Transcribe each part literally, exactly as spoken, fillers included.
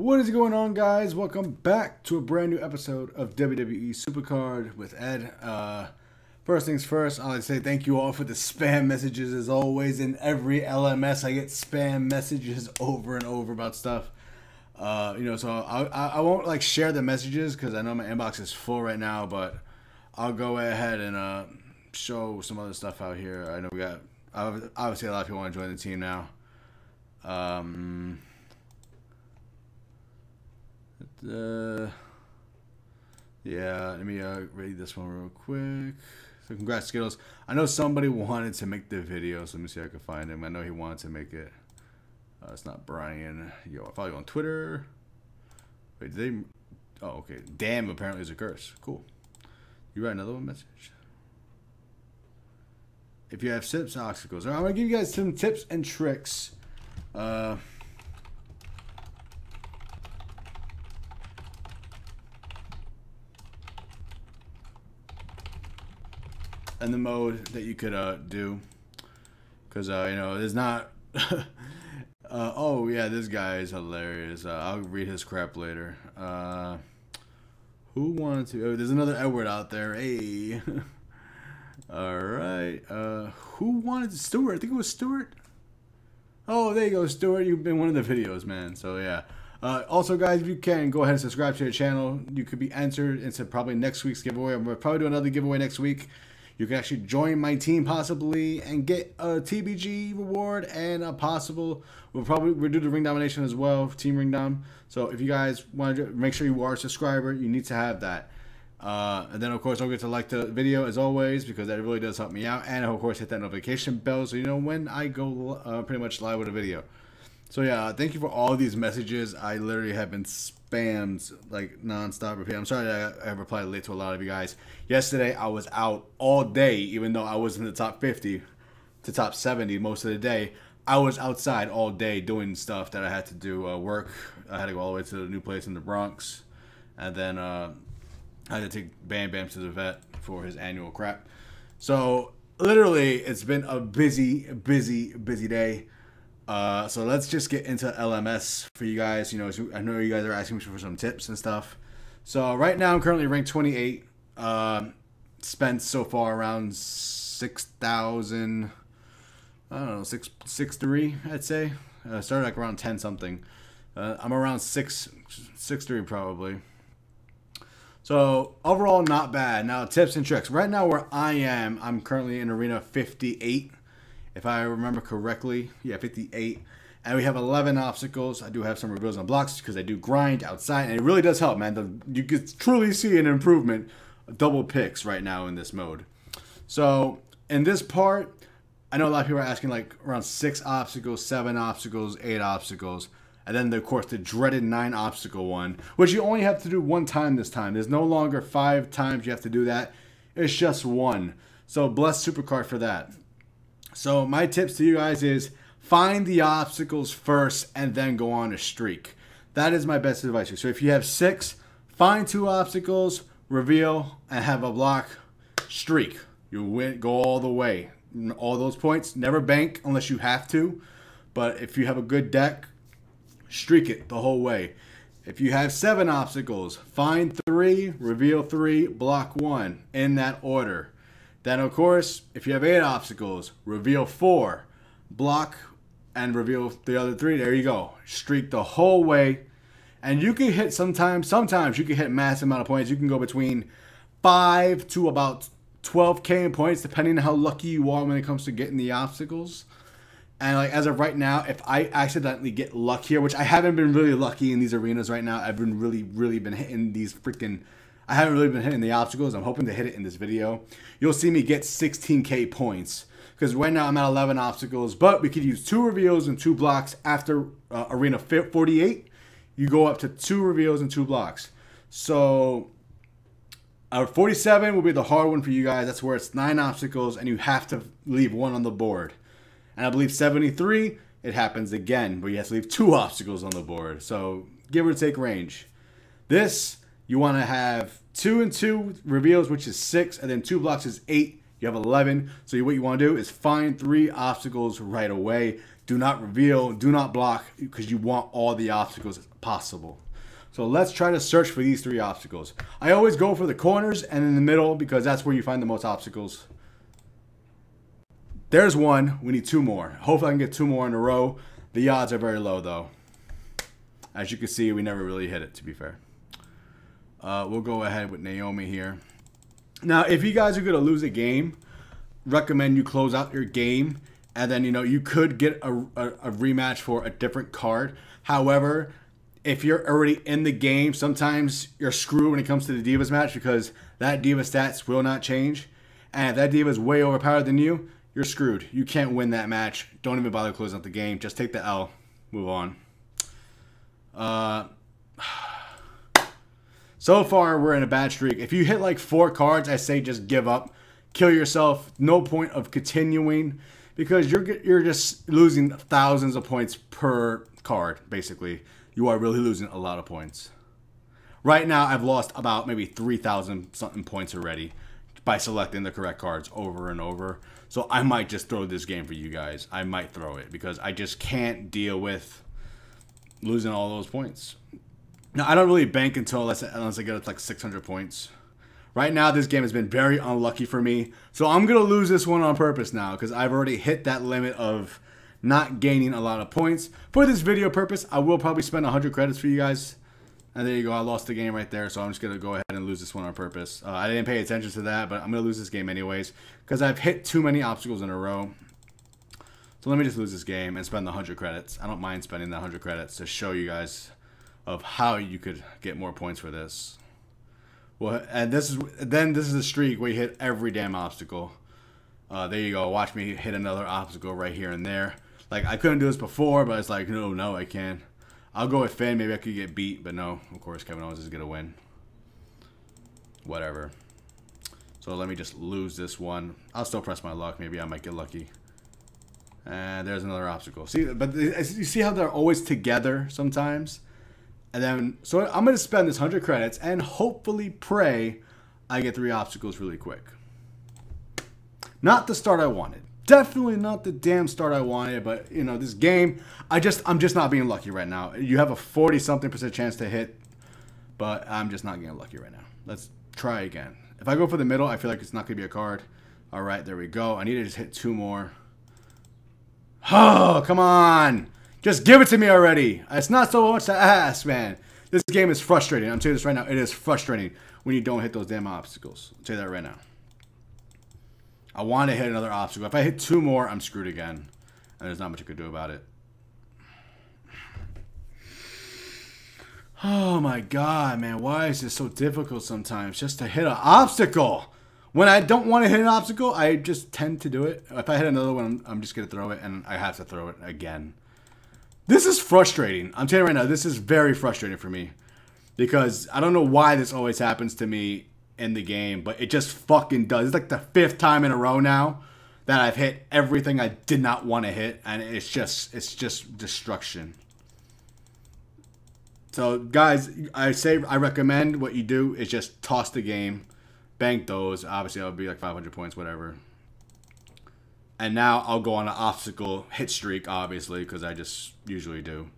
What is going on, guys? Welcome back to a brand new episode of W W E Supercard with Ed. Uh, first things first, I'd like to say thank you all for the spam messages as always. In every L M S, I get spam messages over and over about stuff. Uh, you know, so I, I, I won't like share the messages because I know my inbox is full right now, but I'll go ahead and uh, show some other stuff out here. I know we got, obviously a lot of people want to join the team now. Um... Uh, yeah, let me uh, read this one real quick. So congrats, Skittles. I know somebody wanted to make the video, so let me see if I can find him. I know he wanted to make it. Uh, it's not Brian. Yo, I follow you on Twitter. Wait, did they? Oh, okay. Damn, apparently it's a curse. Cool. You write another one message. If you have tips, obstacles. All right, I'm going to give you guys some tips and tricks. Uh... And the mode that you could uh, do, because uh, you know there's not. uh, oh yeah, this guy is hilarious. Uh, I'll read his crap later. Uh, who wanted to? Oh, there's another Edward out there. Hey. All right. Uh, who wanted Stuart? I think it was Stuart. Oh, there you go, Stuart. You've been one of the videos, man. So yeah. Uh, also, guys, if you can, go ahead and subscribe to the channel. You could be entered into probably next week's giveaway. I'm gonna probably do another giveaway next week. You can actually join my team possibly and get a T B G reward and a possible. We'll probably we'll do the ring domination as well, team ring dom. So if you guys want to make sure you are a subscriber, you need to have that. Uh, and then of course don't forget to like the video as always because that really does help me out. And of course hit that notification bell so you know when I go uh, pretty much live with a video. So yeah, thank you for all these messages. I literally have been spammed like nonstop. Repeat. I'm sorry that I, I replied late to a lot of you guys. Yesterday I was out all day, even though I was in the top fifty to top seventy most of the day. I was outside all day doing stuff that I had to do uh, work. I had to go all the way to the new place in the Bronx, and then uh, I had to take Bam Bam to the vet for his annual crap. So literally, it's been a busy, busy, busy day. Uh, so let's just get into L M S for you guys. You know, I know you guys are asking me for some tips and stuff. So right now I'm currently ranked twenty-eight. Uh, spent so far around six thousand. I don't know, six six three. I'd say. Uh, started like around ten something. Uh, I'm around six six three probably. So overall not bad. Now tips and tricks. Right now where I am, I'm currently in arena fifty-eight. If I remember correctly, yeah, fifty-eight. And we have eleven obstacles. I do have some reveals on blocks because I do grind outside. And it really does help, man. The, you can truly see an improvement of double picks right now in this mode. So, in this part, I know a lot of people are asking like around six obstacles, seven obstacles, eight obstacles. And then, of course, the dreaded nine obstacle one, which you only have to do one time this time. There's no longer five times you have to do that. It's just one. So, bless Supercard for that. So my tips to you guys is find the obstacles first and then go on a streak. That is my best advice. So if you have six, find two obstacles, reveal, and have a block streak. You win, go all the way. All those points, never bank unless you have to. But if you have a good deck, streak it the whole way. If you have seven obstacles, find three, reveal three, block one in that order. Then, of course, if you have eight obstacles, reveal four, block, and reveal the other three. There you go. Streak the whole way. And you can hit sometimes, sometimes you can hit massive amount of points. You can go between five to about twelve K in points, depending on how lucky you are when it comes to getting the obstacles. And like as of right now, if I accidentally get luck here, which I haven't been really lucky in these arenas right now. I've been really, really been hitting these freaking... I haven't really been hitting the obstacles. I'm hoping to hit it in this video. You'll see me get sixteen K points because right now I'm at eleven obstacles, but we could use two reveals and two blocks after uh, arena forty-eight. You go up to two reveals and two blocks. So our forty-seven will be the hard one for you guys. That's where it's nine obstacles and you have to leave one on the board. And I believe seventy-three, it happens again, but you have to leave two obstacles on the board. So give or take range. This you want to have two and two reveals, which is six, and then two blocks is eight. You have eleven. So what you want to do is find three obstacles right away. do not reveal, do not block, because you want all the obstacles possible. So let's try to search for these three obstacles. I always go for the corners and in the middle because that's where you find the most obstacles. There's one. We need two more. Hopefully I can get two more in a row. The odds are very low though. As you can see, we never really hit it, to be fair. Uh, we'll go ahead with Naomi here. Now, if you guys are going to lose a game, recommend you close out your game. And then, you know, you could get a, a, a rematch for a different card. However, if you're already in the game, sometimes you're screwed when it comes to the Divas match because that Diva stats will not change. And if that Diva is way overpowered than you, you're screwed. You can't win that match. Don't even bother closing out the game. Just take the L. Move on. Uh, so far, we're in a bad streak. If you hit like four cards, I say just give up. Kill yourself. No point of continuing because you're, you're just losing thousands of points per card, basically. You are really losing a lot of points. Right now, I've lost about maybe three thousand something points already by selecting the correct cards over and over. So I might just throw this game for you guys. I might throw it because I just can't deal with losing all those points. Now, I don't really bank until unless, unless I get up to like six hundred points. Right now, this game has been very unlucky for me. So I'm going to lose this one on purpose now because I've already hit that limit of not gaining a lot of points. For this video purpose, I will probably spend one hundred credits for you guys. And there you go. I lost the game right there. So I'm just going to go ahead and lose this one on purpose. Uh, I didn't pay attention to that, but I'm going to lose this game anyways because I've hit too many obstacles in a row. So let me just lose this game and spend the one hundred credits. I don't mind spending the one hundred credits to show you guys of how you could get more points for this. Well, and this is then this is a streak where you hit every damn obstacle. Uh, there you go. Watch me hit another obstacle right here and there. Like, I couldn't do this before, but it's like, no, no, I can. I'll go with Finn. Maybe I could get beat, but no. Of course, Kevin Owens is going to win. Whatever. So let me just lose this one. I'll still press my luck. Maybe I might get lucky. And there's another obstacle. See, but you see how they're always together sometimes? And then, so I'm going to spend this one hundred credits and hopefully pray I get three obstacles really quick. Not the start I wanted. Definitely not the damn start I wanted, but you know, this game, I just, I'm just not being lucky right now. You have a forty something percent chance to hit, but I'm just not getting lucky right now. Let's try again. If I go for the middle, I feel like it's not going to be a card. All right, there we go. I need to just hit two more. Oh, come on. Just give it to me already. It's not so much to ask, man. This game is frustrating. I'm telling you this right now. It is frustrating when you don't hit those damn obstacles. I'll tell you that right now. I want to hit another obstacle. If I hit two more, I'm screwed again. And there's not much I could do about it. Oh my God, man. Why is this so difficult sometimes just to hit an obstacle? When I don't want to hit an obstacle, I just tend to do it. If I hit another one, I'm just going to throw it. And I have to throw it again. This is frustrating. I'm telling you right now, this is very frustrating for me. Because I don't know why this always happens to me in the game, but it just fucking does. It's like the fifth time in a row now that I've hit everything I did not want to hit, and it's just it's just destruction. So guys, I say I recommend what you do is just toss the game, bank those. Obviously, I'll be like five hundred points, whatever. And now I'll go on an obstacle hit streak, obviously, because I just usually do.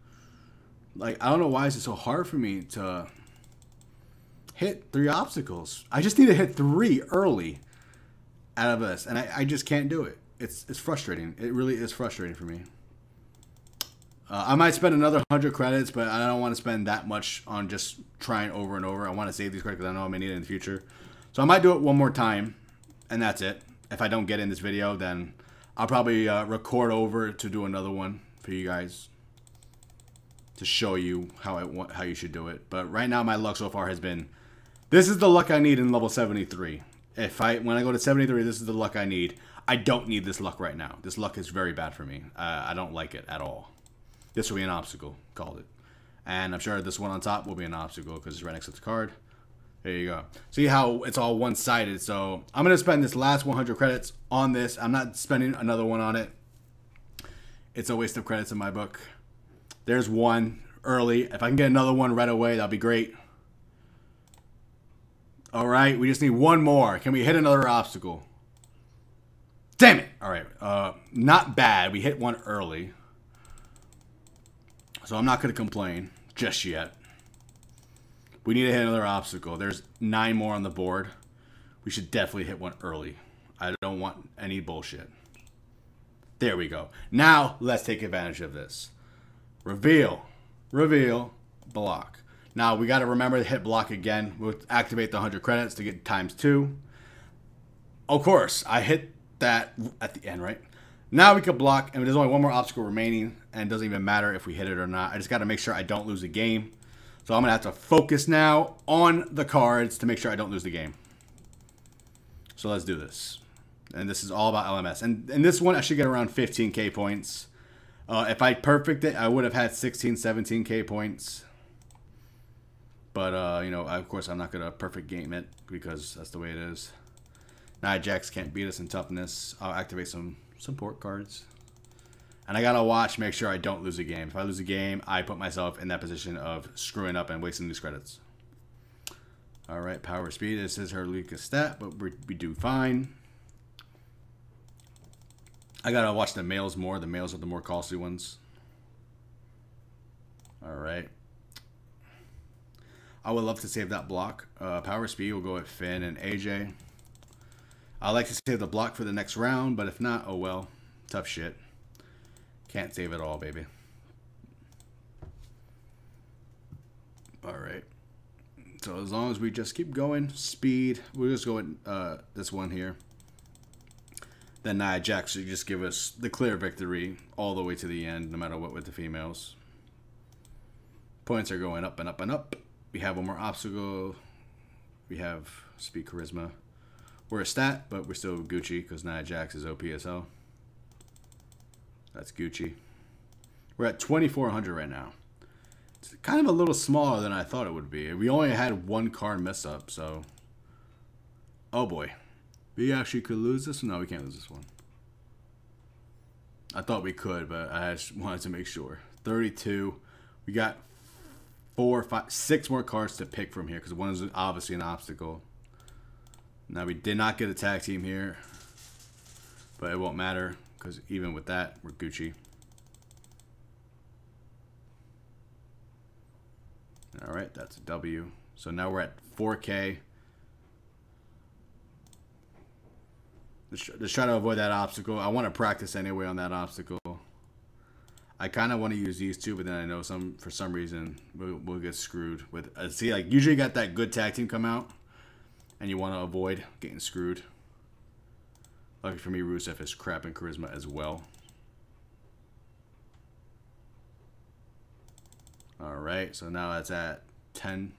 Like, I don't know why is it so hard for me to hit three obstacles. I just need to hit three early out of this, and I, I just can't do it. It's it's frustrating. It really is frustrating for me. Uh, I might spend another one hundred credits, but I don't want to spend that much on just trying over and over. I want to save these credits because I know I may need it in the future. So I might do it one more time, and that's it. If I don't get in this video, then I'll probably uh, record over to do another one for you guys to show you how I want how you should do it. But right now, my luck so far has been... This is the luck I need in level seventy-three. If I when I go to seventy-three, this is the luck I need. I don't need this luck right now. This luck is very bad for me. Uh, I don't like it at all. This will be an obstacle, called it. And I'm sure this one on top will be an obstacle because it's right next to the card. There you go. See how it's all one-sided. So I'm going to spend this last one hundred credits on this. I'm not spending another one on it. It's a waste of credits in my book. There's one early. If I can get another one right away, that'll be great. All right, we just need one more. Can we hit another obstacle? Damn it! All right, uh, not bad. We hit one early. So I'm not going to complain just yet. We need to hit another obstacle. There's nine more on the board. We should definitely hit one early. I don't want any bullshit. There we go. Now, let's take advantage of this. Reveal. Reveal. Block. Now, we got to remember to hit block again. We'll activate the one hundred credits to get times two. Of course, I hit that at the end, right? Now we can block, and there's only one more obstacle remaining, and it doesn't even matter if we hit it or not. I just got to make sure I don't lose the game. So I'm going to have to focus now on the cards to make sure I don't lose the game. So let's do this. And this is all about L M S. And in this one, I should get around fifteen K points. Uh, if I perfect it, I would have had sixteen, seventeen K points. But, uh, you know, of course, I'm not going to perfect game it because that's the way it is. Nia Jax can't beat us in toughness. I'll activate some support cards. And I got to watch, make sure I don't lose a game. If I lose a game, I put myself in that position of screwing up and wasting these credits. All right, power speed. This is her weakest stat, but we, we do fine. I got to watch the males more. The males are the more costly ones. All right. I would love to save that block. Uh, power speed will go at Finn and A J. I like to save the block for the next round, but if not, oh well. Tough shit. Can't save it all, baby. All right. So as long as we just keep going, speed. We'll just go with uh, this one here. Then Nia Jax should just give us the clear victory all the way to the end, no matter what with the females. Points are going up and up and up. We have one more obstacle. We have speed charisma. We're a stat, but we're still Gucci because Nia Jax is O P as hell. That's Gucci. We're at twenty-four hundred right now. It's kind of a little smaller than I thought it would be. We only had one card mess up, so... Oh boy. We actually could lose this one? No, we can't lose this one. I thought we could, but I just wanted to make sure. thirty-two. We got four, five, six more cards to pick from here because one is obviously an obstacle. Now, we did not get a tag team here, but it won't matter because even with that, we're Gucci. All right, that's a W. So now we're at four K. Let's try, let's try to avoid that obstacle. I want to practice anyway on that obstacle. I kind of want to use these two, but then I know some for some reason we'll, we'll get screwed with. Uh, see, like usually you got that good tag team come out, and you want to avoid getting screwed. Lucky for me, Rusev is crap in charisma as well. All right, so now that's at ten.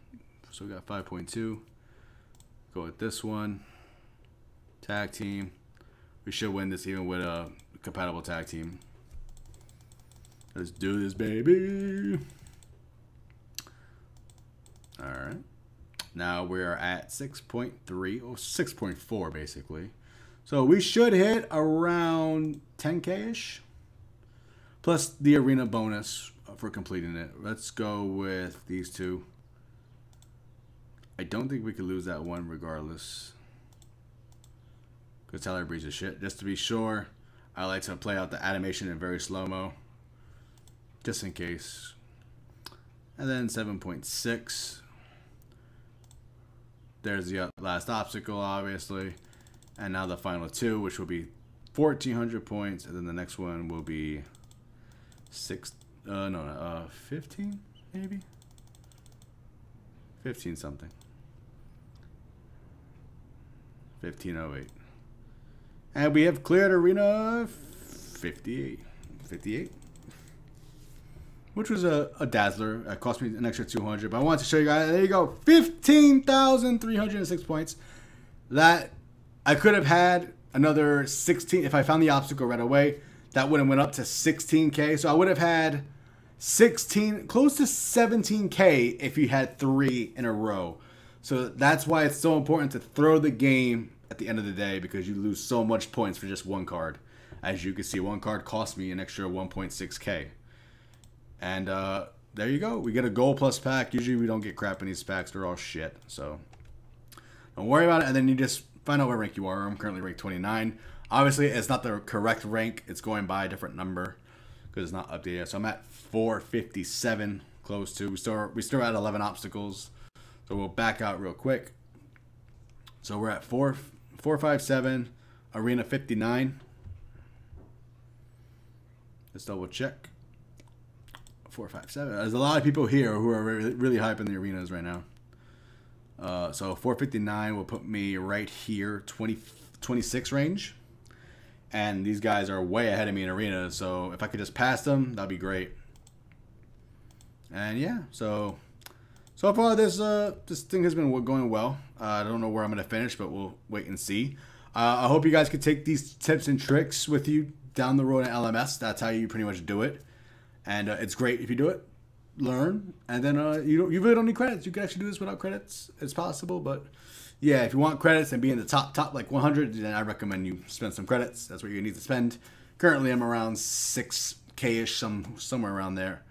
So we got five point two. Go with this one. Tag team. We should win this even with a compatible tag team. Let's do this, baby. All right. Now we are at six point three or six point four basically. So we should hit around ten K-ish. Plus the arena bonus for completing it. Let's go with these two. I don't think we could lose that one regardless. Because Tyler Breeze is shit. Just to be sure, I like to play out the animation in very slow-mo. Just in case. And then seven point six. There's the last obstacle, obviously. And now the final two, which will be fourteen hundred points. And then the next one will be six. Uh, no, uh, fifteen, maybe? fifteen something. fifteen oh eight. And we have cleared Arena fifty-eight. fifty-eight? Which was a, a dazzler. It cost me an extra two hundred, but I wanted to show you guys. There you go. fifteen thousand three hundred six points. That, I could have had another sixteen. If I found the obstacle right away, that would have went up to sixteen K. So I would have had sixteen, close to seventeen K if you had three in a row. So that's why it's so important to throw the game at the end of the day, because you lose so much points for just one card. As you can see, one card cost me an extra one point six K. And uh, there you go. We get a gold plus pack. Usually we don't get crap in these packs. They're all shit. So don't worry about it. And then you just find out what rank you are. I'm currently ranked twenty-nine. Obviously, it's not the correct rank. It's going by a different number. because it's not updated. So I'm at four fifty-seven, close to. We start, we start at eleven obstacles. So we'll back out real quick. So we're at four fifty-seven, Arena fifty-nine. Let's double check. four fifty-seven. There's a lot of people here who are really, really hyping the arenas right now. Uh, so four fifty-nine will put me right here, twenty, twenty-six range. And these guys are way ahead of me in arenas. So if I could just pass them, that'd be great. And yeah, so so far this uh, this thing has been going well. Uh, I don't know where I'm gonna finish, but we'll wait and see. Uh, I hope you guys could take these tips and tricks with you down the road in L M S. That's how you pretty much do it. And uh, it's great if you do it, learn, and then uh, you don't, you really don't need credits. You can actually do this without credits. It's possible, but yeah, if you want credits and be in the top top like one hundred, then I recommend you spend some credits. That's what you need to spend. Currently, I'm around six K-ish, some somewhere around there,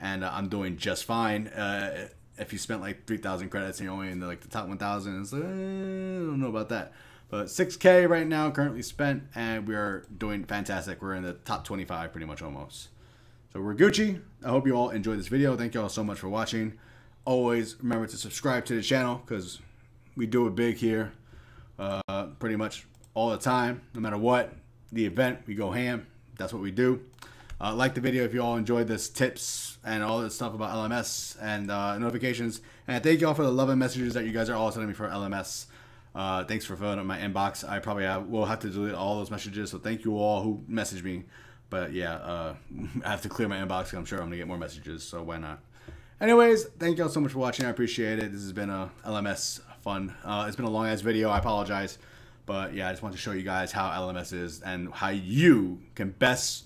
and uh, I'm doing just fine. Uh, if you spent like three thousand credits and you're only in the, like the top one thousand, it's like, eh, I don't know about that. But six K right now currently spent, and we are doing fantastic. We're in the top twenty-five pretty much almost. So we're Gucci. I hope you all enjoyed this video. Thank you all so much for watching. Always remember to subscribe to the channel because we do it big here uh, pretty much all the time. No matter what, the event, we go ham. That's what we do. Uh, like the video if you all enjoyed this tips and all this stuff about L M S and uh, notifications. And thank you all for the love and messages that you guys are all sending me for L M S. Uh, thanks for filling up my inbox. I probably have, will have to delete all those messages. So thank you all who messaged me. But yeah, uh, I have to clear my inbox. I'm sure I'm gonna get more messages, so why not? Anyways, thank y'all so much for watching. I appreciate it. This has been a L M S fun. Uh, it's been a long ass video. I apologize, but yeah, I just want to show you guys how L M S is and how you can best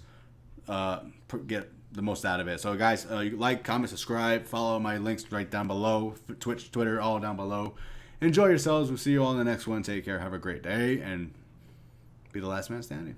uh, get the most out of it. So guys, uh, like, comment, subscribe, follow my links right down below. Twitch, Twitter, all down below. Enjoy yourselves. We'll see you all in the next one. Take care. Have a great day, and be the last man standing.